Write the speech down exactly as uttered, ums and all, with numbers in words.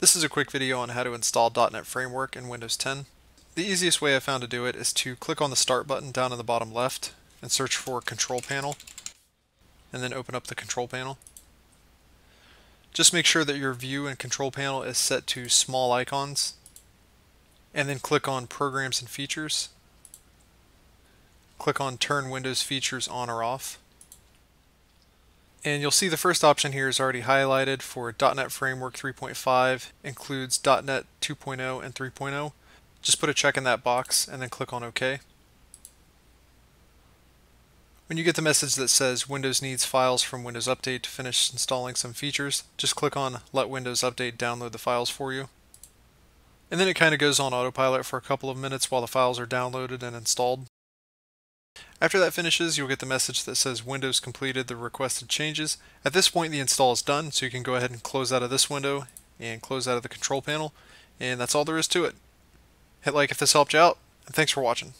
This is a quick video on how to install dot net Framework in Windows ten. The easiest way I found to do it is to click on the Start button down in the bottom left and search for Control Panel, and then open up the Control Panel. Just make sure that your View and Control Panel is set to small icons, and then click on Programs and Features. Click on Turn Windows Features On or Off. And you'll see the first option here is already highlighted for dot net Framework three point five, includes dot net two point oh and three point oh. Just put a check in that box and then click on OK. When you get the message that says Windows needs files from Windows Update to finish installing some features, just click on Let Windows Update download the files for you. And then it kind of goes on autopilot for a couple of minutes while the files are downloaded and installed. After that finishes, you'll get the message that says Windows completed the requested changes. At this point, the install is done, so you can go ahead and close out of this window and close out of the control panel, and that's all there is to it. Hit like if this helped you out, and thanks for watching.